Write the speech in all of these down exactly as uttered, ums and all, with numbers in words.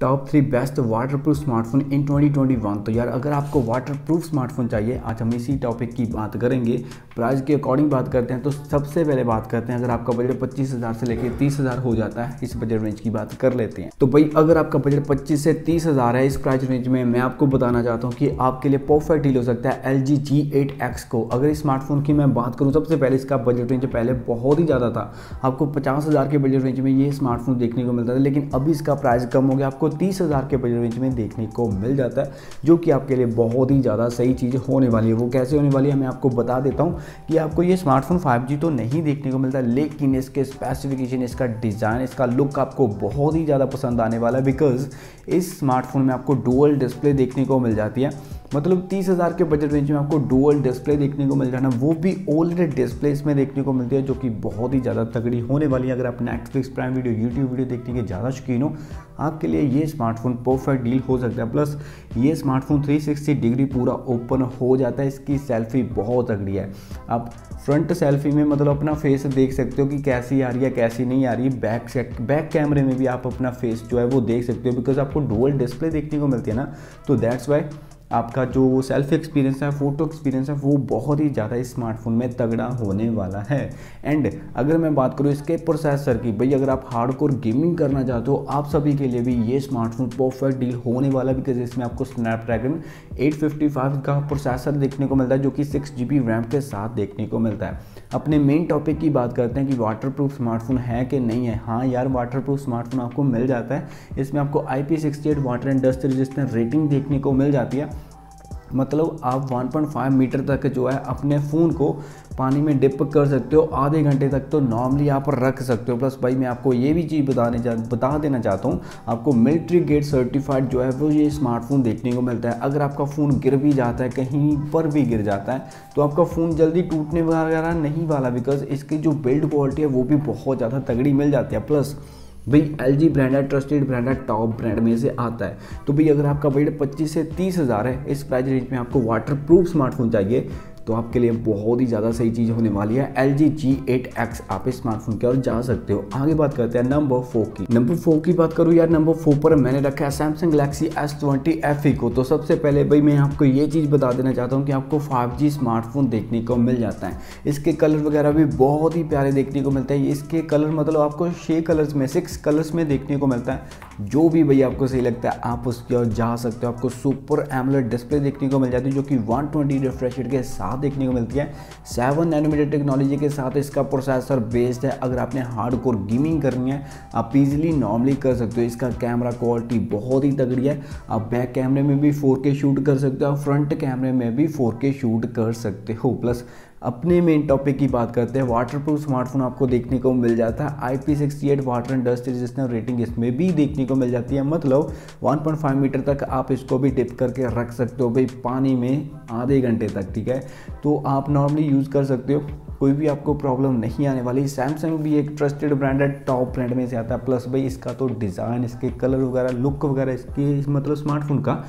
Top three best waterproof smartphone in twenty twenty one. तो यार अगर आपको वाटरप्रूफ स्मार्टफोन चाहिए, आज हम इसी टॉपिक की बात करेंगे। प्राइस के अकॉर्डिंग बात करते हैं तो सबसे पहले बात करते हैं, अगर आपका बजट पच्चीस हज़ार से लेकर तीस हज़ार हो जाता है, इस बजट रेंज की बात कर लेते हैं। तो भाई अगर आपका बजट पच्चीस से तीस हज़ार है, इस प्राइस रेंज में मैं आपको बताना चाहता हूँ कि आपके लिए परफेक्ट डील हो सकता है L G G eight X को। अगर इस स्मार्टफोन की मैं बात करूँ, सबसे पहले इसका बजट रेंज पहले बहुत ही ज़्यादा था, आपको पचास हज़ार के बजट रेंज में ये स्मार्टफोन देखने को मिलता था, लेकिन अभी इसका प्राइस कम हो गया, आपको तीस हज़ार के बजट रेंज में देखने को मिल जाता है, जो कि आपके लिए बहुत ही ज़्यादा सही चीज़ होने वाली है। वो कैसे होने वाली है मैं आपको बता देता हूँ कि आपको ये स्मार्टफोन फाइव जी तो नहीं देखने को मिलता, लेकिन इसके स्पेसिफिकेशन, इसका डिज़ाइन, इसका लुक आपको बहुत ही ज़्यादा पसंद आने वाला है। बिकॉज इस स्मार्टफोन में आपको डुअल डिस्प्ले देखने को मिल जाती है, मतलब तीस हज़ार के बजट रेंज में आपको डुअल डिस्प्ले देखने को मिल जाना, वो भी ओलेड डिस्प्ले इसमें देखने को मिलती है, जो कि बहुत ही ज़्यादा तगड़ी होने वाली है। अगर आप Netflix, Prime Video, YouTube video देखने के ज़्यादा शौकीन हो, आपके लिए ये स्मार्टफोन परफेक्ट डील हो सकता है। प्लस ये स्मार्टफोन तीन सौ साठ डिग्री पूरा ओपन हो जाता है, इसकी सेल्फी बहुत तगड़ी है। आप फ्रंट सेल्फी में मतलब अपना फेस देख सकते हो कि कैसी आ रही है, कैसी नहीं आ रही। बैक से बैक कैमरे में भी आप अपना फेस जो है वो देख सकते हो, बिकॉज आपको डुअल डिस्प्ले देखने को मिलती है ना, तो दैट्स वाई आपका जो सेल्फ एक्सपीरियंस है, फ़ोटो एक्सपीरियंस है, वो बहुत ही ज़्यादा इस स्मार्टफोन में तगड़ा होने वाला है। एंड अगर मैं बात करूँ इसके प्रोसेसर की, भाई अगर आप हार्डकोर गेमिंग करना चाहते हो, आप सभी के लिए भी ये स्मार्टफोन परफेक्ट डील होने वाला है, बिकॉज इसमें आपको स्नैपड्रैगन एट फिफ्टी फाइव का प्रोसेसर देखने को मिलता है, जो कि सिक्स जी बी रैम के साथ देखने को मिलता है। अपने मेन टॉपिक की बात करते हैं कि वाटरप्रूफ स्मार्टफोन है कि नहीं है। हाँ यार, वाटरप्रूफ स्मार्टफोन आपको मिल जाता है, इसमें आपको I P sixty eight water and dust resistant rating देखने को मिल जाती है, मतलब आप वन पॉइंट फाइव मीटर तक जो है अपने फ़ोन को पानी में डिप कर सकते हो, आधे घंटे तक तो नॉर्मली आप रख सकते हो। प्लस भाई मैं आपको ये भी चीज़ बताने जा बता देना चाहता हूँ, आपको मिलिट्री ग्रेड सर्टिफाइड जो है वो ये स्मार्टफोन देखने को मिलता है। अगर आपका फ़ोन गिर भी जाता है, कहीं पर भी गिर जाता है, तो आपका फ़ोन जल्दी टूटने वगैरह नहीं वाला, बिकॉज इसकी जो बिल्ड क्वालिटी है वो भी बहुत ज़्यादा तगड़ी मिल जाती है। प्लस भाई एल जी ब्रांड है, ट्रस्टेड ब्रांड है, टॉप ब्रांड में से आता है। तो भाई अगर आपका बजट पच्चीस से तीस हज़ार है, इस प्राइस रेंज में आपको वाटरप्रूफ स्मार्टफोन चाहिए, तो आपके लिए बहुत ही ज़्यादा सही चीज़ होने वाली है L G G eight X. आप इस स्मार्टफोन की ओर जा सकते हो। आगे बात करते हैं नंबर फोर की। नंबर फोर की बात करूँ यार, नंबर फोर पर मैंने रखा है Samsung Galaxy S twenty F E को। तो सबसे पहले भाई मैं आपको ये चीज़ बता देना चाहता हूँ कि आपको फाइव जी स्मार्टफोन देखने को मिल जाता है, इसके कलर वगैरह भी बहुत ही प्यारे देखने को मिलते हैं। इसके कलर मतलब आपको छः कलर्स में सिक्स कलर्स में देखने को मिलता है, जो भी भाई आपको सही लगता है आप उसकी ओर जा सकते हो। आपको सुपर एमोलेड डिस्प्ले देखने को मिल जाती है, जो कि वन ट्वेंटी रिफ्रेश रेट के साथ देखने को मिलती है, सेवन नैनोमीटर टेक्नोलॉजी के साथ इसका प्रोसेसर बेस्ड है। अगर आपने हार्डकोर गेमिंग करनी है, आप इजीली नॉर्मली कर सकते हो। इसका कैमरा क्वालिटी बहुत ही तगड़ी है, आप बैक कैमरे में भी फोर के शूट कर सकते हो, फ्रंट कैमरे में भी फोर के शूट कर सकते हो। प्लस अपने मेन टॉपिक की बात करते हैं, वाटरप्रूफ स्मार्टफोन आपको देखने को मिल जाता है, I P sixty eight water and dust resistant rating इसमें भी देखने को मिल जाती है, मतलब वन पॉइंट फाइव मीटर तक आप इसको भी डिप करके रख सकते हो भाई पानी में आधे घंटे तक, ठीक है, तो आप नॉर्मली यूज़ कर सकते हो, कोई भी आपको प्रॉब्लम नहीं आने वाली। सैमसंग भी एक ट्रस्टेड ब्रांड है, टॉप ब्रांड में से आता है। प्लस भाई इसका तो डिज़ाइन, इसके कलर वगैरह, लुक वगैरह, इसके मतलब स्मार्टफोन का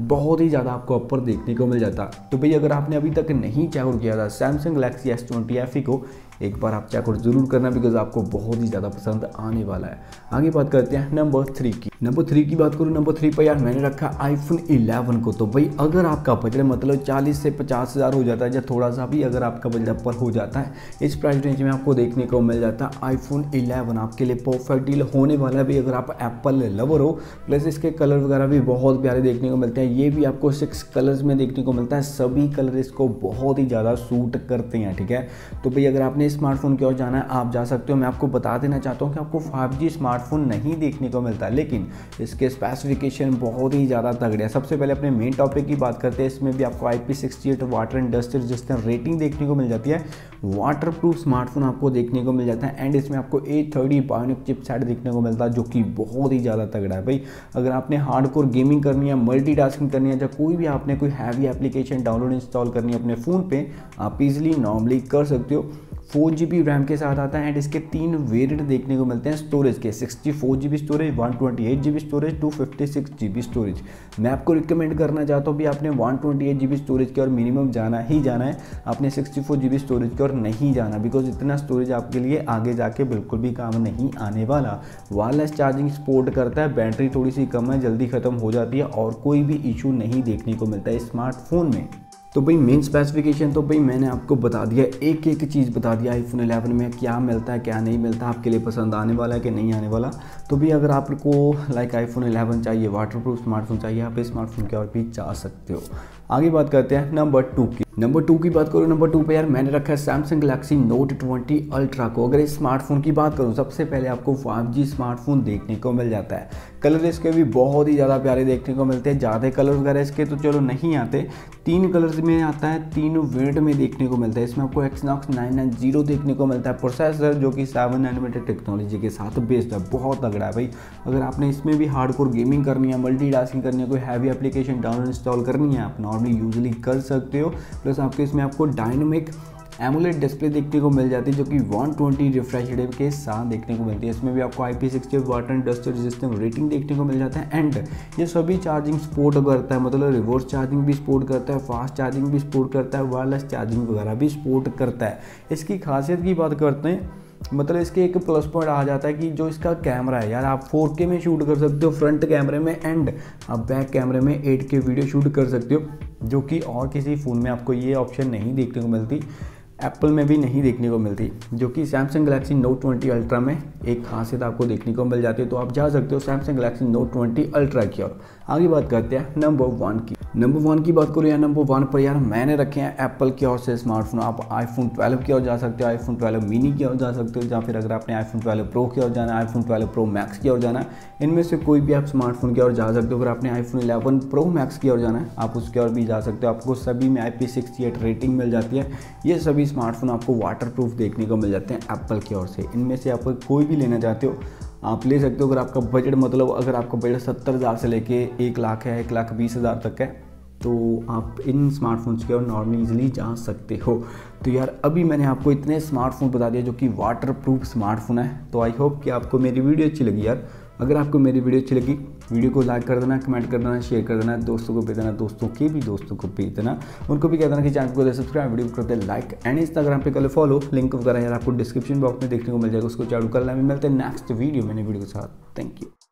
बहुत ही ज़्यादा आपको ऊपर देखने को मिल जाता। तो भाई अगर आपने अभी तक नहीं चेकआउट किया था Samsung Galaxy S twenty F E को, एक बार आप चेकआउट जरूर करना, बिकॉज आपको बहुत ही ज़्यादा पसंद आने वाला है। आगे बात करते हैं नंबर थ्री की। नंबर थ्री की बात करूँ, नंबर थ्री पर यार मैंने रखा आईफोन इलेवन को। तो भाई अगर आपका बजट मतलब चालीस से पचास हज़ार हो जाता है, या थोड़ा सा भी अगर आपका बजट ऊपर हो जाता है, इस प्राइस रेंज में आपको देखने को मिल जाता है आईफोन इलेवन। आपके लिए परफेक्ट डील होने वाला है भाई अगर आप एप्पल लवर हो। प्लस इसके कलर वगैरह भी बहुत प्यारे देखने को मिलते हैं, ये भी आपको सिक्स कलर्स में देखने को मिलता है, सभी कलर इसको बहुत ही ज़्यादा सूट करते हैं, ठीक है। तो भाई अगर आपने स्मार्टफोन की ओर जाना है आप जा सकते हो। मैं आपको बता देना चाहता हूँ कि आपको फाइव जी स्मार्टफोन नहीं देखने को मिलता, लेकिन इसके स्पेसिफिकेशन बहुत ही ज़्यादा तगड़े हैं। सबसे पहले अपने मेन टॉपिक की बात करते हैं, इसमें भी आपको I P sixty eight water and dust resistant rating देखने को मिल जाती है, वाटरप्रूफ स्मार्टफोन आपको देखने को मिल जाता है। एंड इसमें आपको एट थर्टी बायोनिक चिपसेट देखने को मिलता है, जो कि बहुत ही ज़्यादा तगड़ा है। भाई अगर आपने हार्डकोर गेमिंग करनी है, मल्टी टास्किंग करनी है, या कोई भी आपने कोई हैवी एप्लीकेशन डाउनलोड इंस्टॉल करनी है अपने फ़ोन पर, आप इजिली नॉर्मली कर सकते हो। फोर जी बी रैम के साथ आता है एंड इसके तीन वेरिएंट देखने को मिलते हैं स्टोरेज के, sixty four G B storage, one twenty eight G B storage, two fifty six G B storage. मैं आपको रिकमेंड करना चाहता हूँ भी आपने one twenty eight G B storage की और मिनिमम जाना ही जाना है, आपने sixty four G B storage की और नहीं जाना, बिकॉज इतना स्टोरेज आपके लिए आगे जाके बिल्कुल भी काम नहीं आने वाला। वायरलेस चार्जिंग सपोर्ट करता है, बैटरी थोड़ी सी कम है, जल्दी ख़त्म हो जाती है और कोई भी इशू नहीं देखने को मिलता है स्मार्टफोन में। तो भाई मेन स्पेसिफिकेशन तो भाई मैंने आपको बता दिया, एक एक चीज़ बता दिया आईफोन इलेवन में क्या मिलता है क्या नहीं मिलता, आपके लिए पसंद आने वाला है कि नहीं आने वाला। तो भाई अगर आपको लाइक आईफोन इलेवन चाहिए, वाटरप्रूफ स्मार्टफोन चाहिए, आप इस स्मार्टफोन की ओर भी जा सकते हो। आगे बात करते हैं नंबर टू की। नंबर टू की बात करूँ, नंबर टू पे यार मैंने रखा है Samsung Galaxy Note twenty Ultra को। अगर इस स्मार्टफोन की बात करूँ, सबसे पहले आपको फाइव जी स्मार्टफोन देखने को मिल जाता है। कलर इसके भी बहुत ही ज़्यादा प्यारे देखने को मिलते हैं, ज़्यादा कलर वगैरह इसके तो चलो नहीं आते, तीन कलर्स में आता है, तीन वेरिएंट में देखने को मिलता है। इसमें आपको एक्सनॉक्स नाइन नाइन जीरो देखने को मिलता है प्रोसेसर, जो कि सेवन नैनोमीटर टेक्नोलॉजी के साथ बेस्ड है, बहुत तगड़ा है भाई। अगर आपने इसमें भी हार्डकोर गेमिंग करनी है, मल्टीटास्किंग करनी है, कोई हैवी एप्लीकेशन डाउन इंस्टॉल करनी है, आप नॉर्मली यूजली कर सकते हो। प्लस आपके इसमें आपको डायनेमिक एमोलेड डिस्प्ले देखने को मिल जाती है, जो कि वन ट्वेंटी रिफ्रेश रेट के साथ देखने को मिलती है। इसमें भी आपको I P sixty water and dust resistant rating देखने को मिल जाता है एंड ये सभी चार्जिंग सपोर्ट करता है, मतलब रिवर्स चार्जिंग भी सपोर्ट करता है, फास्ट चार्जिंग भी सपोर्ट करता है, वायरलेस चार्जिंग वगैरह भी सपोर्ट करता है। इसकी खासियत की बात करते हैं, मतलब इसके एक प्लस पॉइंट आ जाता है कि जो इसका कैमरा है यार, आप फोर के में शूट कर सकते हो फ्रंट कैमरे में एंड आप बैक कैमरे में एट के वीडियो शूट कर सकते हो, जो कि और किसी फ़ोन में आपको ये ऑप्शन नहीं देखने को मिलती, एप्पल में भी नहीं देखने को मिलती, जो कि Samsung Galaxy Note twenty Ultra में एक खासियत आपको देखने को मिल जाती है। तो आप जा सकते हो Samsung Galaxy Note twenty Ultra की ओर। आगे बात करते हैं नंबर वन की। नंबर वन की बात करूँ यार, नंबर वन पर यार मैंने रखे हैं एप्पल की ओर से स्मार्टफोन। आप आईफोन ट्वेल्व की ओर जा सकते हो, आईफोन ट्वेल्व मिनी की ओर जा सकते हो, या फिर अगर आपने आईफोन ट्वेल्व प्रो की ओर जाना, आईफोन ट्वेल्व प्रो मैक्स की ओर जाना, इनमें से कोई भी आप स्मार्टफोन की ओर जा सकते हो। अगर आपने आईफोन इलेवन प्रो मैक्स की ओर जाना है, आप उसकी ओर भी जा सकते हो। आपको सभी में I P sixty eight rating मिल जाती है, ये सभी स्मार्टफोन आपको वाटरप्रूफ देखने को मिल जाते हैं एप्पल की ओर से। इनमें से आप कोई भी लेना चाहते हो आप ले सकते हो। अगर आपका बजट, मतलब अगर आपका बजट सत्तर हज़ार से लेके एक लाख है, एक लाख बीस हज़ार तक है, तो आप इन स्मार्टफोन्स के और नॉर्मली इजीली जा सकते हो। तो यार अभी मैंने आपको इतने स्मार्टफोन बता दिए जो कि वाटरप्रूफ स्मार्टफोन है। तो आई होप कि आपको मेरी वीडियो अच्छी लगी यार। अगर आपको मेरी वीडियो अच्छी लगी, वीडियो को लाइक कर देना, कमेंट कर देना, शेयर कर देना, दोस्तों को भेज देना, दोस्तों के भी दोस्तों को भेज देना, उनको भी कह देना कि चैनल को सब्सक्राइब, वीडियो को करते लाइक एंड इंस्टाग्राम पे कर फॉलो। लिंक वगैरह यार आपको डिस्क्रिप्शन बॉक्स में देखने को मिल जाएगा, उसको चालू कर लेना। भी मिलते हैं नेक्स्ट वीडियो मैंने वीडियो के साथ। Thank you.